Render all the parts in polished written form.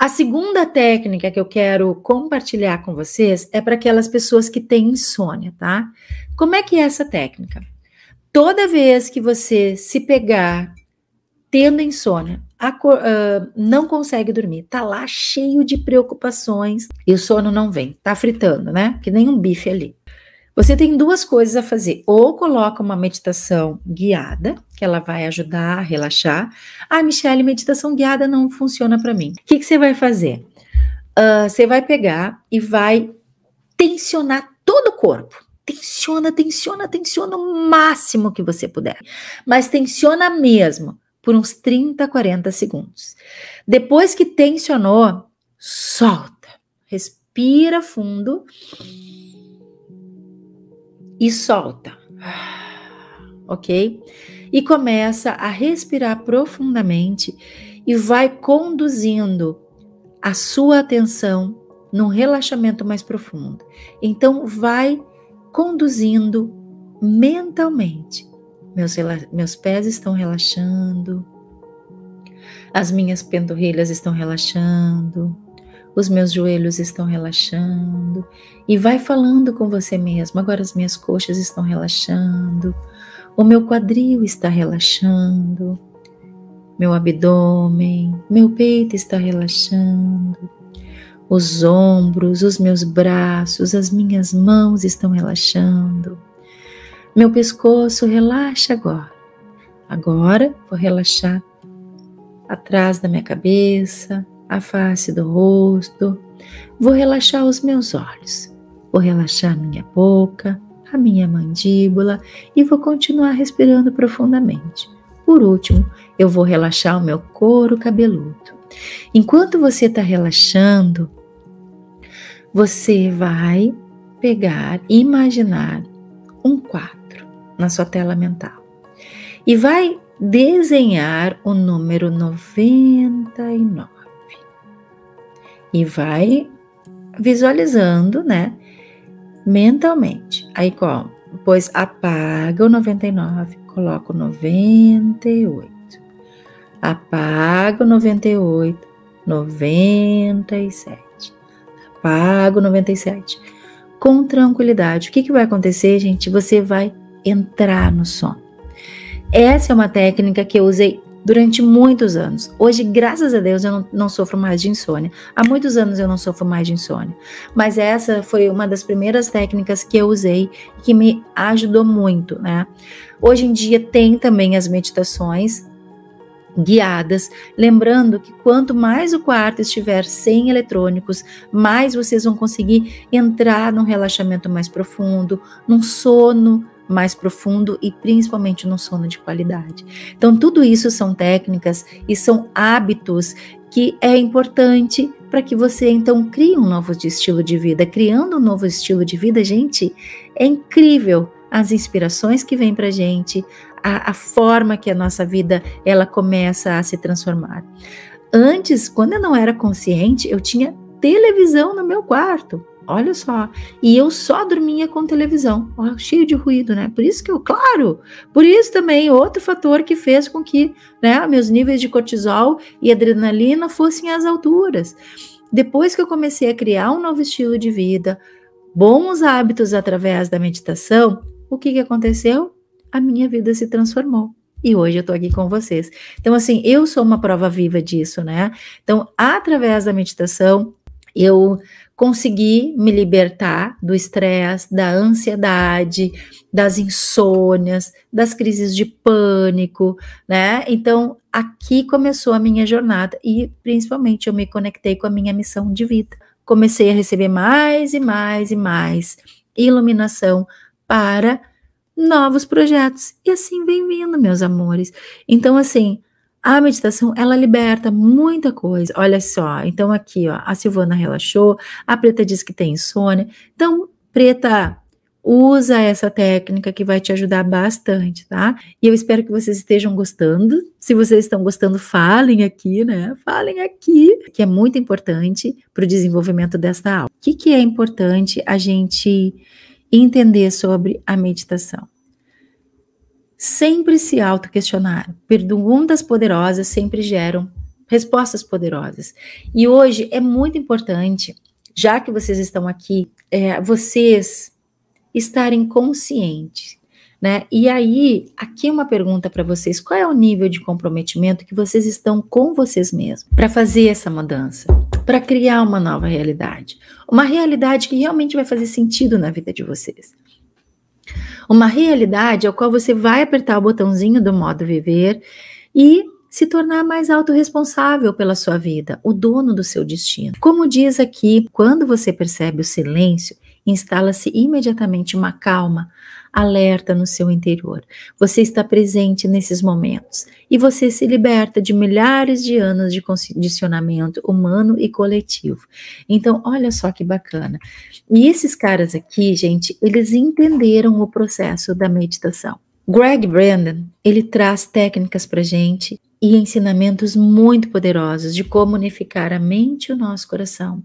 A segunda técnica que eu quero compartilhar com vocês é para aquelas pessoas que têm insônia, tá? Como é que é essa técnica? Toda vez que você se pegar tendo insônia, não consegue dormir, tá lá cheio de preocupações e o sono não vem, tá fritando, né? Que nem um bife ali. Você tem duas coisas a fazer, ou coloca uma meditação guiada, que ela vai ajudar a relaxar. Ah, Michelle, meditação guiada não funciona para mim. O que você vai fazer? Você vai pegar e vai tensionar todo o corpo. Tensiona, tensiona, tensiona o máximo que você puder. Mas tensiona mesmo, por uns 30, 40 segundos. Depois que tensionou, solta. Respira fundo. E solta, ok? E começa a respirar profundamente e vai conduzindo a sua atenção num relaxamento mais profundo. Então, vai conduzindo mentalmente. Meus pés estão relaxando, as minhas panturrilhas estão relaxando, os meus joelhos estão relaxando, e vai falando com você mesmo, agora as minhas coxas estão relaxando, o meu quadril está relaxando, meu abdômen, meu peito está relaxando, os ombros, os meus braços, as minhas mãos estão relaxando, meu pescoço relaxa agora, agora vou relaxar atrás da minha cabeça, a face do rosto, vou relaxar os meus olhos, vou relaxar minha boca, a minha mandíbula e vou continuar respirando profundamente. Por último, eu vou relaxar o meu couro cabeludo. Enquanto você está relaxando, você vai pegar e imaginar um quadro na sua tela mental e vai desenhar o número 99. E vai visualizando, né, mentalmente. Aí, pois apaga o 99, coloca o 98. Apaga o 98, 97. Apaga o 97. Com tranquilidade. O que vai acontecer, gente? Você vai entrar no sono. Essa é uma técnica que eu usei durante muitos anos. Hoje, graças a Deus, eu não sofro mais de insônia. Há muitos anos eu não sofro mais de insônia. Mas essa foi uma das primeiras técnicas que eu usei e que me ajudou muito, né? Hoje em dia tem também as meditações guiadas. Lembrando que quanto mais o quarto estiver sem eletrônicos, mais vocês vão conseguir entrar num relaxamento mais profundo, num sono mais profundo e principalmente no sono de qualidade. Então, tudo isso são técnicas e são hábitos que é importante para que você, então, crie um novo estilo de vida. Criando um novo estilo de vida, gente, é incrível as inspirações que vêm para a gente, a forma que a nossa vida, ela começa a se transformar. Antes, quando eu não era consciente, eu tinha televisão no meu quarto. Olha só, e eu só dormia com televisão, cheio de ruído, né? Por isso que eu, claro, por isso também outro fator que fez com que, né, meus níveis de cortisol e adrenalina fossem às alturas. Depois que eu comecei a criar um novo estilo de vida, bons hábitos através da meditação, o que aconteceu? A minha vida se transformou. E hoje eu tô aqui com vocês. Então, assim, eu sou uma prova viva disso, né? Então, através da meditação, eu consegui me libertar do estresse, da ansiedade, das insônias, das crises de pânico, né? Então, aqui começou a minha jornada e, principalmente, eu me conectei com a minha missão de vida. Comecei a receber mais e mais e mais iluminação para novos projetos. E assim vem vindo, meus amores. Então, assim, a meditação, ela liberta muita coisa. Olha só, então aqui, ó, a Silvana relaxou, a Preta diz que tem insônia. Então, Preta, usa essa técnica que vai te ajudar bastante, tá? E eu espero que vocês estejam gostando. Se vocês estão gostando, falem aqui, né? Falem aqui, que é muito importante para o desenvolvimento desta aula. O que é importante a gente entender sobre a meditação? Sempre se auto-questionar. Perguntas poderosas sempre geram respostas poderosas. E hoje é muito importante, já que vocês estão aqui, vocês estarem conscientes, né? E aí, aqui uma pergunta para vocês: qual é o nível de comprometimento que vocês estão com vocês mesmos para fazer essa mudança, para criar uma nova realidade, uma realidade que realmente vai fazer sentido na vida de vocês, uma realidade ao qual você vai apertar o botãozinho do modo viver e se tornar mais autorresponsável pela sua vida, o dono do seu destino. Como diz aqui, quando você percebe o silêncio, instala-se imediatamente uma calma, alerta no seu interior. Você está presente nesses momentos e você se liberta de milhares de anos de condicionamento humano e coletivo. Então, olha só que bacana. E esses caras aqui, gente, eles entenderam o processo da meditação. Greg Brandon, ele traz técnicas pra gente e ensinamentos muito poderosos de como unificar a mente e o nosso coração.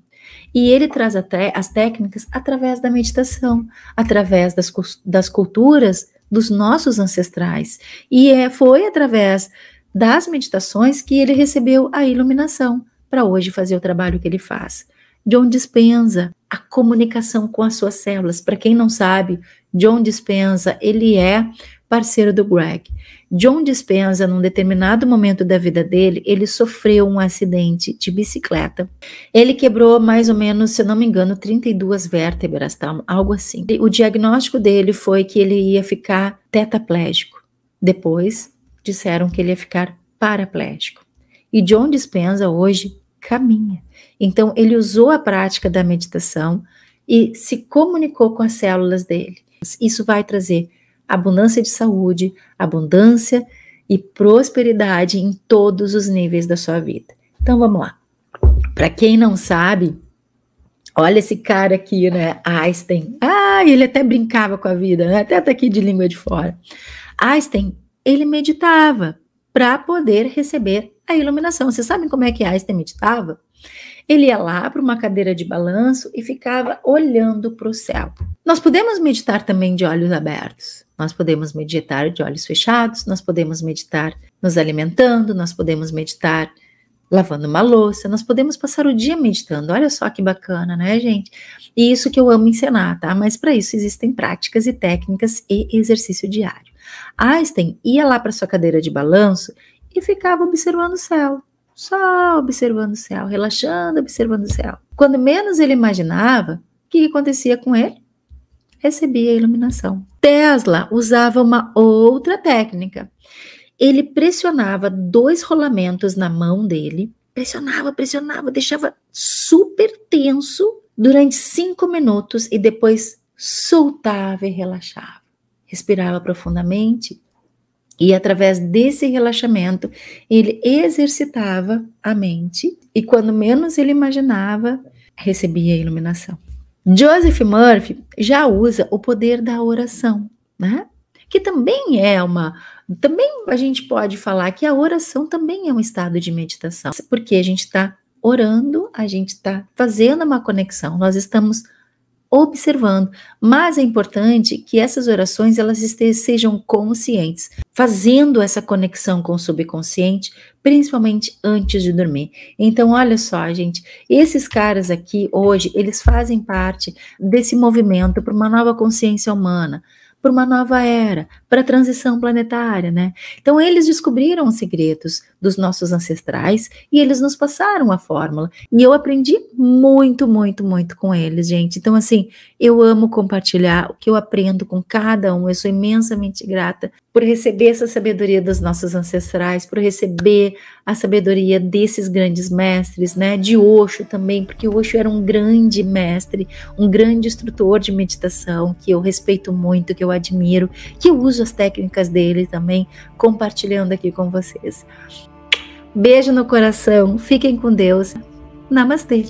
E ele traz até as técnicas através da meditação, através das culturas dos nossos ancestrais. E foi através das meditações que ele recebeu a iluminação para hoje fazer o trabalho que ele faz. John Dispenza, a comunicação com as suas células. Para quem não sabe, John Dispenza, ele é parceiro do Greg. John Dispenza, num determinado momento da vida dele, ele sofreu um acidente de bicicleta. Ele quebrou mais ou menos, se eu não me engano, 32 vértebras, tá? Algo assim. O diagnóstico dele foi que ele ia ficar tetraplégico. Depois, disseram que ele ia ficar paraplégico. E John Dispenza hoje caminha. Então, ele usou a prática da meditação e se comunicou com as células dele. Isso vai trazer abundância de saúde, abundância e prosperidade em todos os níveis da sua vida. Então vamos lá. Para quem não sabe, olha esse cara aqui, né? Einstein. Ah, ele até brincava com a vida, né? Até tá aqui de língua de fora. Einstein, ele meditava para poder receber a iluminação. Vocês sabem como é que Einstein meditava? Ele ia lá para uma cadeira de balanço e ficava olhando para o céu. Nós podemos meditar também de olhos abertos, nós podemos meditar de olhos fechados, nós podemos meditar nos alimentando, nós podemos meditar lavando uma louça, nós podemos passar o dia meditando. Olha só que bacana, né, gente? E isso que eu amo ensinar, tá? Mas para isso existem práticas e técnicas e exercício diário. Einstein ia lá para sua cadeira de balanço e ficava observando o céu. Só observando o céu, relaxando, observando o céu. Quando menos ele imaginava, o que acontecia com ele? Recebia a iluminação. Tesla usava uma outra técnica. Ele pressionava 2 rolamentos na mão dele, pressionava, deixava super tenso durante 5 minutos e depois soltava e relaxava. Respirava profundamente. E através desse relaxamento, ele exercitava a mente e quando menos ele imaginava, recebia a iluminação. Joseph Murphy já usa o poder da oração, né? Que também é uma... Também a gente pode falar que a oração também é um estado de meditação. Porque a gente está orando, a gente está fazendo uma conexão, nós estamos observando, mas é importante que essas orações elas sejam conscientes, fazendo essa conexão com o subconsciente, principalmente antes de dormir. Então, olha só, gente, esses caras aqui hoje, eles fazem parte desse movimento para uma nova consciência humana, para uma nova era, para a transição planetária, né? Então, eles descobriram os segredos dos nossos ancestrais e eles nos passaram a fórmula. E eu aprendi muito com eles, gente. Então, assim, eu amo compartilhar o que eu aprendo com cada um. Eu sou imensamente grata por receber essa sabedoria dos nossos ancestrais, por receber a sabedoria desses grandes mestres, né? De Osho também, porque Osho era um grande mestre, um grande instrutor de meditação, que eu respeito muito, que eu admiro, que eu uso as técnicas dele também, compartilhando aqui com vocês. Beijo no coração, fiquem com Deus. Namastê!